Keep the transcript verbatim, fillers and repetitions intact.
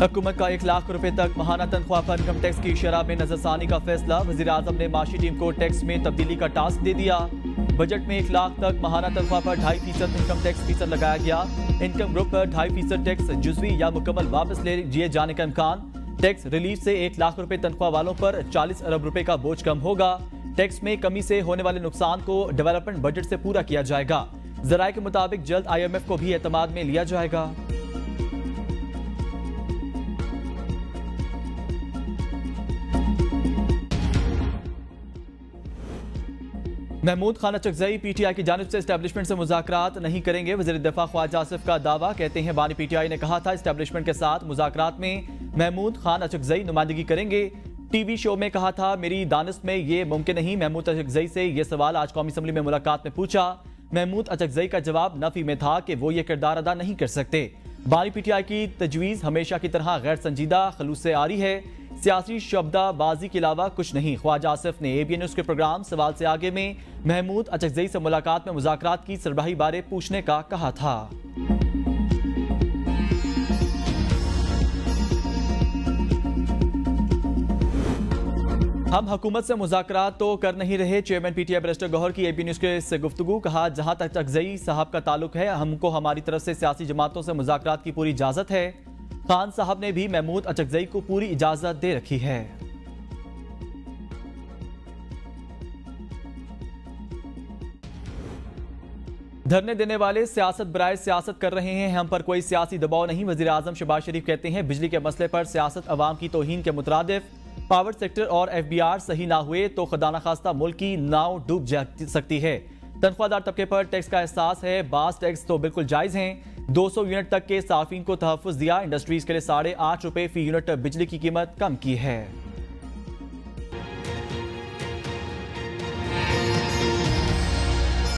हुकूमत का एक लाख रुपए तक महाना तनख्वाह पर इनकम टैक्स की शरह में नजरसानी का फैसला। वजीर आज़म ने माशी टीम को टैक्स में तब्दीली का टास्क दे दिया। बजट में एक लाख तक महाना तनख्वाह पर ढाई फीसद इनकम टैक्स फीसद लगाया गया। इनकम ग्रुप पर ढाई फीसद टैक्स जुजवी या मुकम्मल वापस ले लिए जाने का इम्कान। टैक्स रिलीफ से एक लाख रुपए तनख्वाह वालों पर चालीस अरब रुपए का बोझ कम होगा। टैक्स में कमी से होने वाले नुकसान को डेवलपमेंट बजट से पूरा किया जाएगा। जराए के मुताबिक जल्द आई एम एफ को भी एतमाद में लिया जाएगा। महमूद खान अचकज़ई पीटीआई की जानिब से इस्टेब्लिशमेंट से मुज़ाकरात नहीं करेंगे। वज़ीर दिफ़ा ख्वाजा आसिफ का दावा, कहते हैं बानी पीटीआई ने कहा था इस्टेब्लिशमेंट के साथ मुज़ाकरात में महमूद खान अचकज़ई नुमाइंदगी करेंगे। टीवी शो में कहा था मेरी दानिश में ये मुमकिन नहीं। महमूद अचकज़ई से ये सवाल आज कौमी असम्बली में मुलाकात में पूछा। महमूद अचकज़ई का जवाब नफी में था कि वो ये किरदार अदा नहीं कर सकते। बानी पीटीआई की तजवीज़ हमेशा की तरह गैर संजीदा खलूस से आ रही है, सियासी शब्दाबाजी के अलावा कुछ नहीं। ख्वाजा आसिफ ने ए बी एन न्यूज़ के प्रोग्राम सवाल से आगे में महमूद अचकज़ई से मुलाकात में मुज़ाकरात की सरबराही बारे पूछने का कहा था। हम हुकूमत से मुज़ाकरात तो कर नहीं रहे, चेयरमैन पीटीआई बैरिस्टर गौहर की ए बी एन न्यूज़ के से गुफ्तगू। कहा जहां तक अचकज़ई साहब का ताल्लुक है, हमको हमारी तरफ से सियासी जमातों से मुज़ाकरात की पूरी इजाज़त है। खान साहब ने भी महमूद अचकज़ई को पूरी इजाजत दे रखी है। धरने देने वाले सियासत बराए सियासत कर रहे हैं, हम पर कोई सियासी दबाव नहीं। वजीर आजम शहबाज शरीफ कहते हैं बिजली के मसले पर सियासत अवाम की तोहीन के मुतरादिफ। पावर सेक्टर और एफ बी आर सही ना हुए तो खुदा न खास्ता मुल्क की नाव डूब जा सकती है। तनख्वाहदार तबके पर टैक्स का एहसास है, बास टैक्स तो बिल्कुल जायज़ हैं। दो सौ यूनिट तक के साफिन को तहफ़्फ़ुज़ दिया। इंडस्ट्रीज़ के लिए साढ़े आठ रुपये फ़ी यूनिट बिजली की कीमत कम की है।